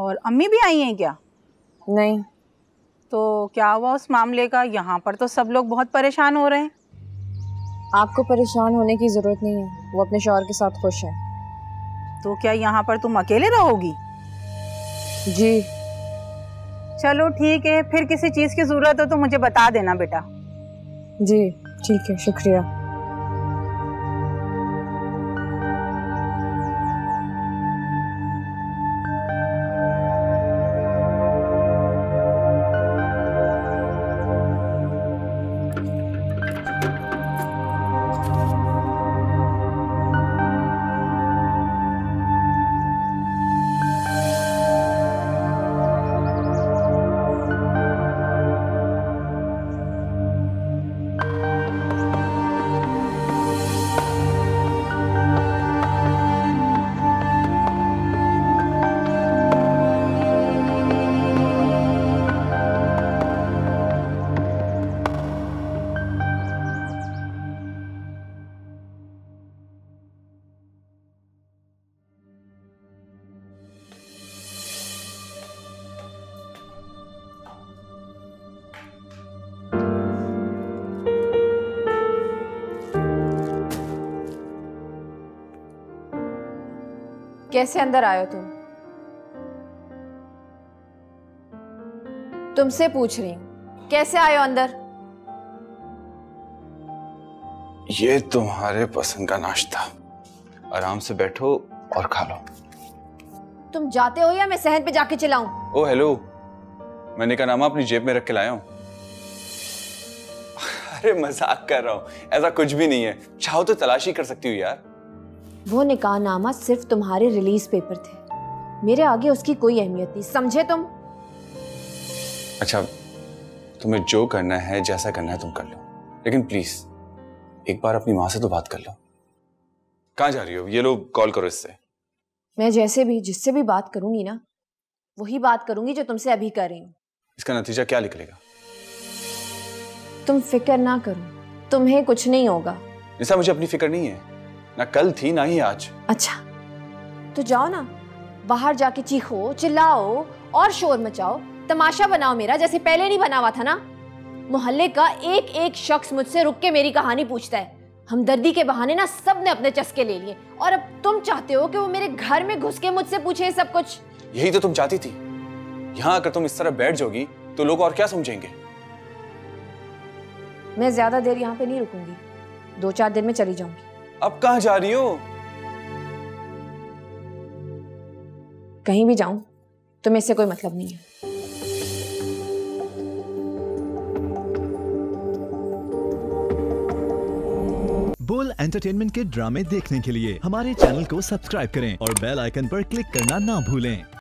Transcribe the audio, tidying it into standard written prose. और अम्मी भी आई हैं क्या? नहीं। तो क्या हुआ उस मामले का? यहाँ पर तो सब लोग बहुत परेशान हो रहे हैं। आपको परेशान होने की ज़रूरत नहीं है, वो अपने शौहर के साथ खुश है। तो क्या यहाँ पर तुम अकेले रहोगी? जी। चलो ठीक है, फिर किसी चीज़ की ज़रूरत हो तो मुझे बता देना बेटा। जी ठीक है, शुक्रिया। कैसे अंदर आए हो तुम? तुमसे पूछ रही हूं, कैसे आए हो अंदर? ये तुम्हारे पसंद का नाश्ता, आराम से बैठो और खा लो। तुम जाते हो या मैं सहन पे जाके चिल्लाऊं? ओ हेलो, मैंने का नामा अपनी जेब में रख के लाया हूं। अरे मजाक कर रहा हूं, ऐसा कुछ भी नहीं है। चाहो तो तलाशी कर सकती हो यार। वो निकाहनामा सिर्फ तुम्हारे रिलीज पेपर थे, मेरे आगे उसकी कोई अहमियत नहीं, समझे तुम? अच्छा, तुम्हें जो करना है जैसा करना है तुम कर लो, लेकिन प्लीज एक बार अपनी माँ से तो बात कर लो। कहाँ जा रही हो? ये लोग कॉल करो इससे। मैं जैसे भी जिससे भी बात करूंगी ना, वही बात करूंगी जो तुमसे अभी कर रही हूँ। इसका नतीजा क्या निकलेगा? तुम फिक्र ना करो, तुम्हें कुछ नहीं होगा। ऐसा मुझे अपनी फिक्र नहीं है, ना कल थी ना ही आज। अच्छा तो जाओ ना, बाहर जाके चीखो, चिल्लाओ और शोर मचाओ, तमाशा बनाओ मेरा, जैसे पहले नहीं बना हुआ था ना। मोहल्ले का एक एक शख्स मुझसे रुक के मेरी कहानी पूछता है। हमदर्दी के बहाने ना सब ने अपने चस्के ले लिए, और अब तुम चाहते हो कि वो मेरे घर में घुस के मुझसे पूछे सब कुछ। यही तो तुम चाहती थी। यहाँ अगर तुम इस तरह बैठ जाओगी तो लोग और क्या समझेंगे। मैं ज्यादा देर यहाँ पे नहीं रुकूंगी, 2-4 दिन में चली जाऊंगी। अब कहाँ जा रही हो? कहीं भी जाऊं तुम्हें इससे कोई मतलब नहीं है। बोल एंटरटेनमेंट के ड्रामे देखने के लिए हमारे चैनल को सब्सक्राइब करें और बेल आइकन पर क्लिक करना ना भूलें।